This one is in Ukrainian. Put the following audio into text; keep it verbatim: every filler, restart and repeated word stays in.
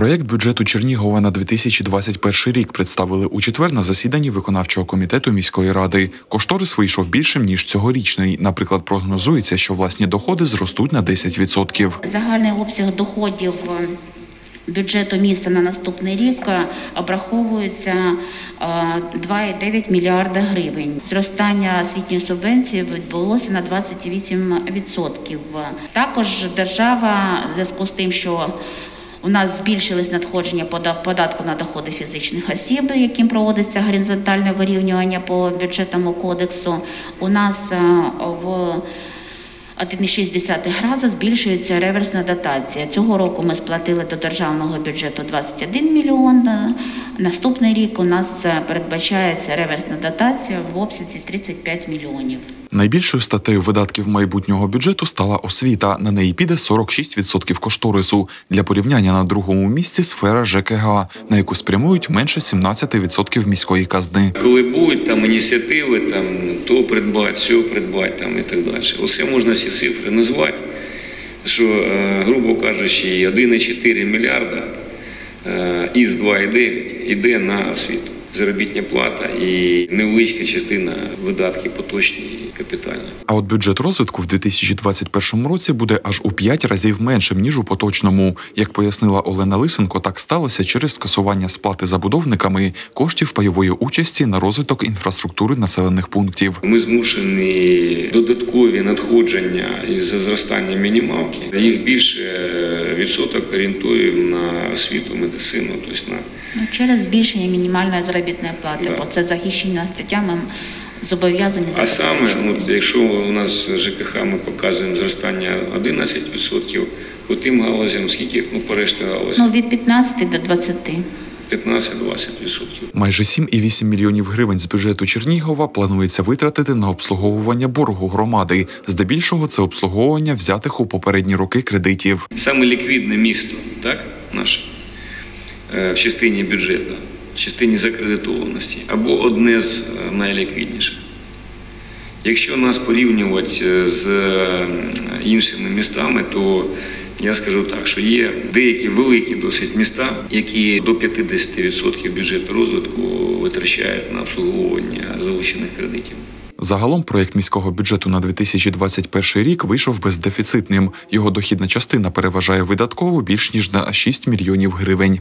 Проєкт бюджету Чернігова на дві тисячі двадцять перший рік представили у четвер на засіданні виконавчого комітету міської ради. Кошторис вийшов більшим, ніж цьогорічний. Наприклад, прогнозується, що власні доходи зростуть на десять відсотків. Загальний обсяг доходів бюджету міста на наступний рік обраховується два і дев'ять мільярда гривень. Зростання освітньої субвенції відбулося на двадцять вісім відсотків. Також держава, в зв'язку з тим, що у нас збільшились надходження податку на доходи фізичних осіб, яким проводиться горизонтальне вирівнювання по бюджетному кодексу, у нас в один і шість рази збільшується реверсна дотація. Цього року ми сплатили до державного бюджету двадцять один мільйон. Наступний рік у нас передбачається реверсна дотація в обсязі тридцять п'ять мільйонів. Найбільшою статтею видатків майбутнього бюджету стала освіта. На неї піде сорок шість відсотків кошторису. Для порівняння на другому місці сфера ЖКГ, на яку спрямують менше сімнадцяти відсотків міської казни. Коли будуть там ініціативи, там то придбати, що придбати, там і так далі. Усе можна ці цифри назвати, що, грубо кажучи, один і чотири мільярда із двох і дев'яти йде на освіту. Заробітна плата і невеличка частина видатків поточні і капітальні. А от бюджет розвитку в дві тисячі двадцять першому році буде аж у п'ять разів меншим, ніж у поточному. Як пояснила Олена Лисенко, так сталося через скасування сплати забудовниками коштів пайової участі на розвиток інфраструктури населених пунктів. Ми змушені додаткові надходження із-за зростання мінімалки. Їх більше відсоток орієнтуємо на освіту, медицину, тобто на... Через збільшення мінімальної заробітної плати, бо це захищені статтями зобов'язані. А саме, якщо у нас ЖКХ ми показуємо зростання одинадцять відсотків, по тим галузям скільки, ну, по решті галузі? Ну, від п'ятнадцяти до двадцяти. п'ятнадцять-двадцять відсотків. Майже сім і вісім мільйонів гривень з бюджету Чернігова планується витратити на обслуговування боргу громади. Здебільшого це обслуговування взятих у попередні роки кредитів. Саме ліквідне місто, так, наше, в частині бюджету, в частині закредитованості, або одне з найліквідніших. Якщо нас порівнювати з іншими містами, то я скажу так, що є деякі великі досить міста, які до п'ятдесят відсотків бюджету розвитку витрачають на обслуговування залучених кредитів. Загалом проєкт міського бюджету на дві тисячі двадцять перший рік вийшов бездефіцитним. Його дохідна частина переважає видаткову більш ніж на шість мільйонів гривень.